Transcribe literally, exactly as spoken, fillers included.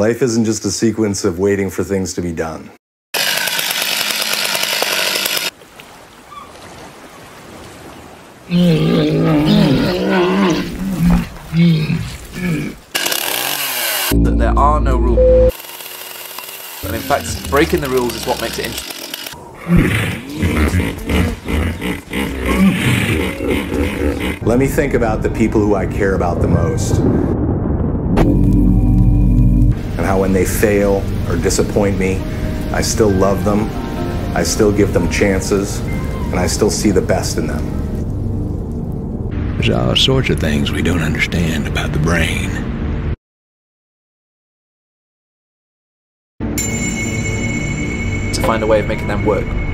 Life isn't just a sequence of waiting for things to be done. That there are no rules. And in fact, breaking the rules is what makes it interesting. Let me think about the people who I care about the most. And how when they fail or disappoint me, I still love them, I still give them chances, and I still see the best in them. There's all sorts of things we don't understand about the brain. To find a way of making them work.